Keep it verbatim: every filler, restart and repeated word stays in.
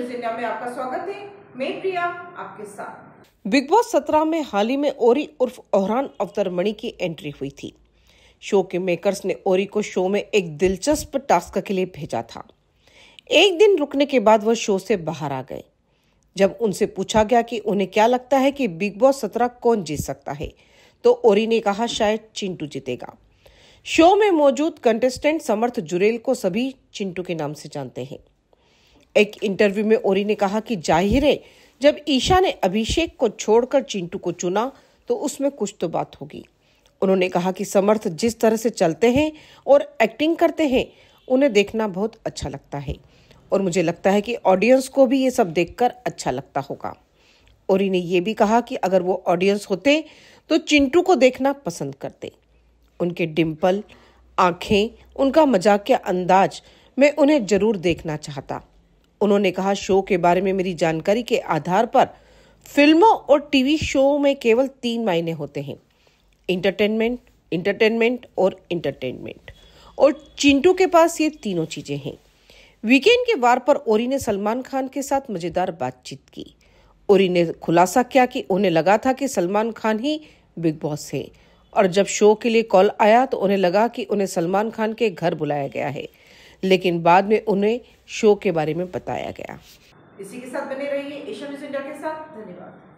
News India में आपका स्वागत है। मैं प्रिया आपके साथ। बिग बॉस सत्रह में हाल ही में ओरी उर्फ ओहरान अवतरमणि की एंट्री हुई थी। शो के मेकर्स ने ओरी को शो में एक दिलचस्प टास्क के लिए भेजा था। एक दिन रुकने के बाद वह शो से बाहर आ गए। जब उनसे पूछा गया कि उन्हें क्या लगता है कि बिग बॉस सत्रह कौन जीत सकता है, तो ओरी ने कहा शायद चिंटू जीतेगा। शो में मौजूद कंटेस्टेंट समर्थ जुरेल को सभी चिंटू के नाम से जानते हैं। एक इंटरव्यू में ओरी ने कहा कि जाहिर है जब ईशा ने अभिषेक को छोड़कर चिंटू को चुना तो उसमें कुछ तो बात होगी। उन्होंने कहा कि समर्थ जिस तरह से चलते हैं और एक्टिंग करते हैं उन्हें देखना बहुत अच्छा लगता है और मुझे लगता है कि ऑडियंस को भी ये सब देखकर अच्छा लगता होगा। ओरी ने ये भी कहा कि अगर वो ऑडियंस होते तो चिंटू को देखना पसंद करते। उनके डिम्पल, आंखें, उनका मजाकिया अंदाज मैं उन्हें जरूर देखना चाहता। उन्होंने कहा शो के बारे में मेरी जानकारी के आधार पर फिल्मों और टीवी शो में केवल तीन मायने होते हैं, इंटरटेनमेंट, इंटरटेनमेंट और इंटरटेनमेंट, और चिंटू के पास ये तीनों चीजें हैं। वीकेंड के वार पर ओरी ने सलमान खान के साथ मजेदार बातचीत की। ओरी ने खुलासा किया कि उन्हें लगा था कि सलमान खान ही बिग बॉस है और जब शो के लिए कॉल आया तो उन्हें लगा कि उन्हें सलमान खान के घर बुलाया गया है, लेकिन बाद में उन्हें शो के बारे में बताया गया। इसी के साथ बने रहिए एशिया न्यूज़ इंडिया के साथ। धन्यवाद।